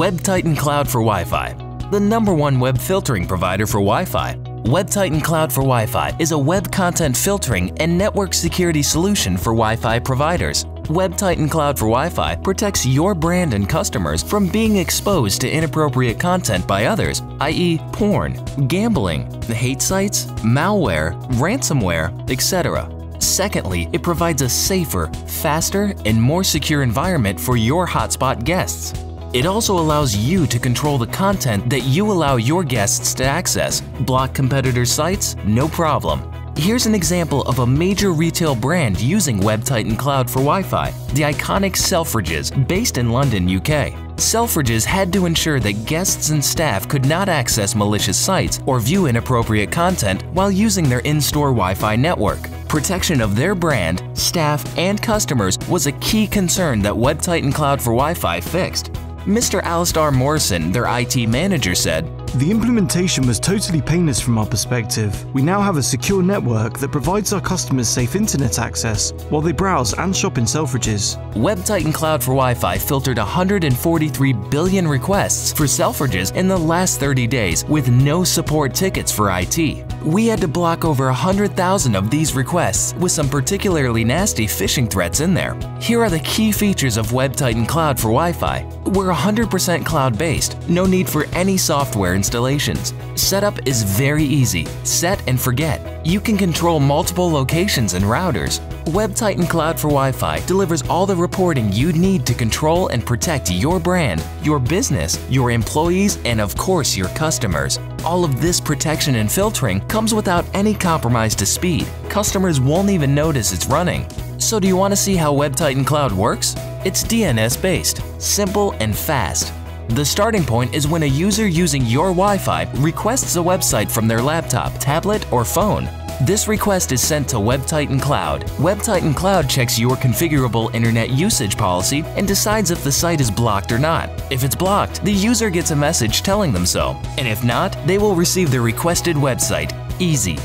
WebTitan Cloud for Wi-Fi, the #1 web filtering provider for Wi-Fi. WebTitan Cloud for Wi-Fi is a web content filtering and network security solution for Wi-Fi providers. WebTitan Cloud for Wi-Fi protects your brand and customers from being exposed to inappropriate content by others, i.e. porn, gambling, hate sites, malware, ransomware, etc. Secondly, it provides a safer, faster, and more secure environment for your hotspot guests. It also allows you to control the content that you allow your guests to access. Block competitor sites? No problem. Here's an example of a major retail brand using WebTitan Cloud for Wi-Fi, the iconic Selfridges, based in London, UK. Selfridges had to ensure that guests and staff could not access malicious sites or view inappropriate content while using their in-store Wi-Fi network. Protection of their brand, staff, and customers was a key concern that WebTitan Cloud for Wi-Fi fixed. Mr. Alistair Morrison, their IT manager, said, "The implementation was totally painless from our perspective. We now have a secure network that provides our customers safe internet access while they browse and shop in Selfridges." WebTitan Cloud for Wi-Fi filtered 143 billion requests for Selfridges in the last 30 days with no support tickets for IT. "We had to block over 100,000 of these requests with some particularly nasty phishing threats in there." Here are the key features of WebTitan Cloud for Wi-Fi. We're 100% cloud-based, no need for any software installations. Setup is very easy, set and forget. You can control multiple locations and routers. WebTitan Cloud for Wi-Fi delivers all the reporting you need to control and protect your brand, your business, your employees, and of course your customers. All of this protection and filtering comes without any compromise to speed. Customers won't even notice it's running. So do you want to see how WebTitan Cloud works? It's DNS-based, simple and fast. The starting point is when a user using your Wi-Fi requests a website from their laptop, tablet, or phone. This request is sent to WebTitan Cloud. WebTitan Cloud checks your configurable internet usage policy and decides if the site is blocked or not. If it's blocked, the user gets a message telling them so, and if not, they will receive the requested website. Easy.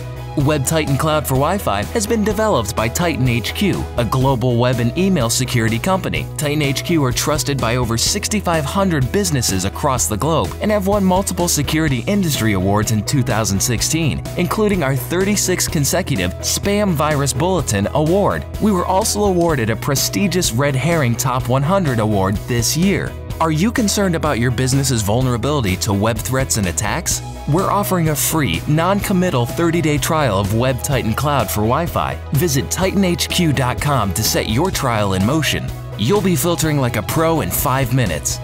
WebTitan Cloud for Wi-Fi has been developed by Titan HQ, a global web and email security company. Titan HQ are trusted by over 6,500 businesses across the globe and have won multiple security industry awards in 2016, including our 36th consecutive Spam Virus Bulletin Award. We were also awarded a prestigious Red Herring Top 100 award this year. Are you concerned about your business's vulnerability to web threats and attacks? We're offering a free, non-committal 30-day trial of WebTitan Cloud for Wi-Fi. Visit TitanHQ.com to set your trial in motion. You'll be filtering like a pro in 5 minutes.